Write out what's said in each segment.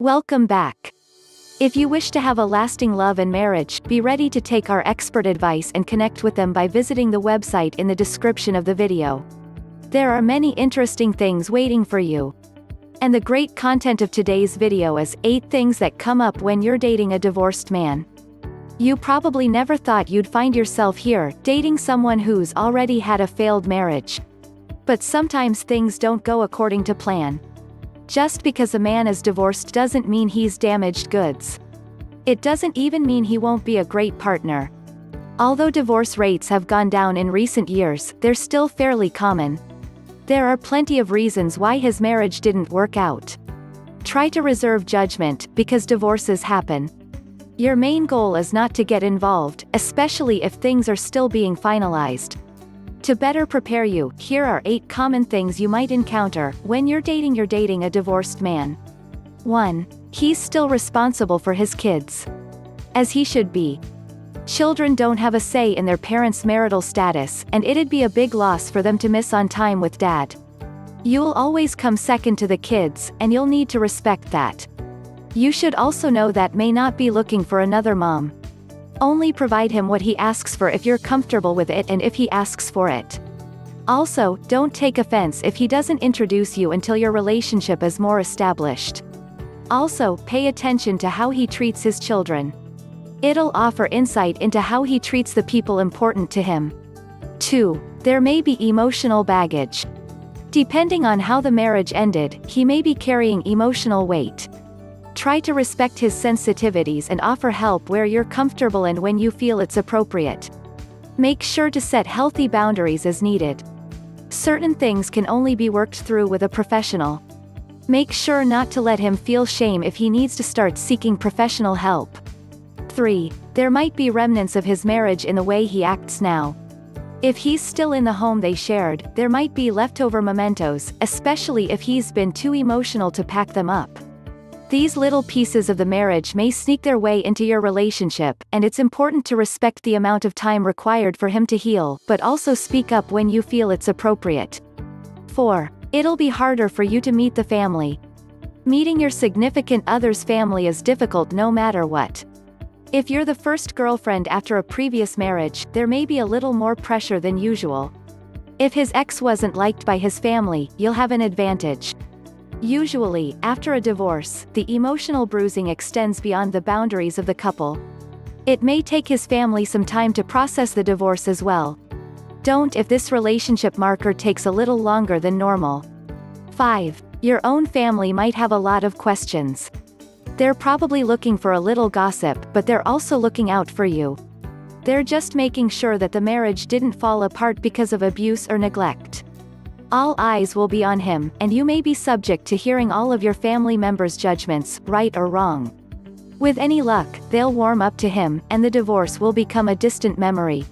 Welcome back. If you wish to have a lasting love and marriage, be ready to take our expert advice and connect with them by visiting the website in the description of the video. There are many interesting things waiting for you. And the great content of today's video is 8 things that come up when you're dating a divorced man. You probably never thought you'd find yourself here, dating someone who's already had a failed marriage. But sometimes things don't go according to plan. Just because a man is divorced doesn't mean he's damaged goods. It doesn't even mean he won't be a great partner. Although divorce rates have gone down in recent years, they're still fairly common. There are plenty of reasons why his marriage didn't work out. Try to reserve judgment, because divorces happen. Your main goal is not to get involved, especially if things are still being finalized. To better prepare you, here are 8 common things you might encounter when you're dating a divorced man. 1. He's still responsible for his kids. As he should be. Children don't have a say in their parents' marital status, and it'd be a big loss for them to miss on time with dad. You'll always come second to the kids, and you'll need to respect that. You should also know that may not be looking for another mom. Only provide him what he asks for if you're comfortable with it and if he asks for it. Also, don't take offense if he doesn't introduce you until your relationship is more established. Also, pay attention to how he treats his children. It'll offer insight into how he treats the people important to him. 2. There may be emotional baggage. Depending on how the marriage ended, he may be carrying emotional weight. Try to respect his sensitivities and offer help where you're comfortable and when you feel it's appropriate. Make sure to set healthy boundaries as needed. Certain things can only be worked through with a professional. Make sure not to let him feel shame if he needs to start seeking professional help. 3. There might be remnants of his marriage in the way he acts now. If he's still in the home they shared, there might be leftover mementos, especially if he's been too emotional to pack them up. These little pieces of the marriage may sneak their way into your relationship, and it's important to respect the amount of time required for him to heal, but also speak up when you feel it's appropriate. 4. It'll be harder for you to meet the family. Meeting your significant other's family is difficult no matter what. If you're the first girlfriend after a previous marriage, there may be a little more pressure than usual. If his ex wasn't liked by his family, you'll have an advantage. Usually, after a divorce, the emotional bruising extends beyond the boundaries of the couple. It may take his family some time to process the divorce as well. Don't if this relationship marker takes a little longer than normal. 5. Your own family might have a lot of questions. They're probably looking for a little gossip, but they're also looking out for you. They're just making sure that the marriage didn't fall apart because of abuse or neglect. All eyes will be on him, and you may be subject to hearing all of your family members' judgments, right or wrong. With any luck, they'll warm up to him, and the divorce will become a distant memory.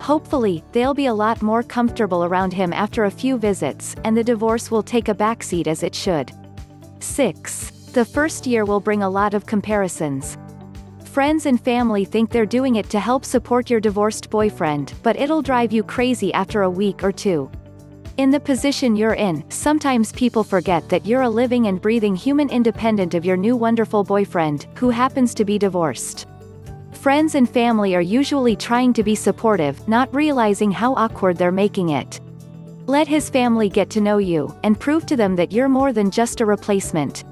Hopefully, they'll be a lot more comfortable around him after a few visits, and the divorce will take a backseat as it should. 6. The first year will bring a lot of comparisons. Friends and family think they're doing it to help support your divorced boyfriend, but it'll drive you crazy after a week or two. In the position you're in, sometimes people forget that you're a living and breathing human independent of your new wonderful boyfriend, who happens to be divorced. Friends and family are usually trying to be supportive, not realizing how awkward they're making it. Let his family get to know you, and prove to them that you're more than just a replacement.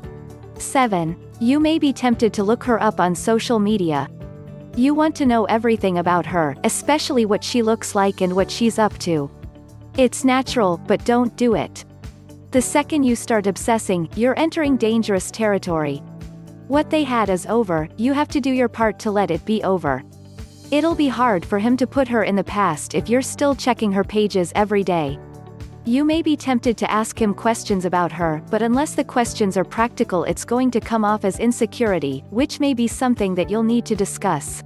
7. You may be tempted to look her up on social media. You want to know everything about her, especially what she looks like and what she's up to. It's natural, but don't do it. The second you start obsessing, you're entering dangerous territory. What they had is over, you have to do your part to let it be over. It'll be hard for him to put her in the past if you're still checking her pages every day. You may be tempted to ask him questions about her, but unless the questions are practical, it's going to come off as insecurity, which may be something that you'll need to discuss.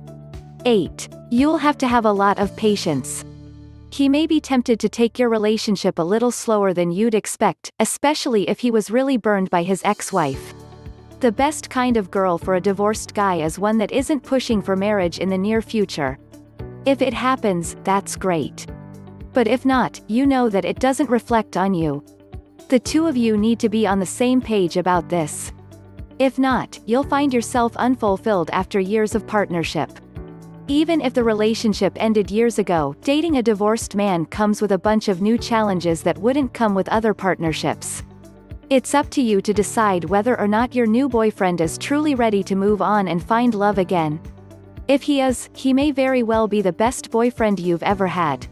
8. You'll have to have a lot of patience. He may be tempted to take your relationship a little slower than you'd expect, especially if he was really burned by his ex-wife. The best kind of girl for a divorced guy is one that isn't pushing for marriage in the near future. If it happens, that's great. But if not, you know that it doesn't reflect on you. The two of you need to be on the same page about this. If not, you'll find yourself unfulfilled after years of partnership. Even if the relationship ended years ago, dating a divorced man comes with a bunch of new challenges that wouldn't come with other partnerships. It's up to you to decide whether or not your new boyfriend is truly ready to move on and find love again. If he is, he may very well be the best boyfriend you've ever had.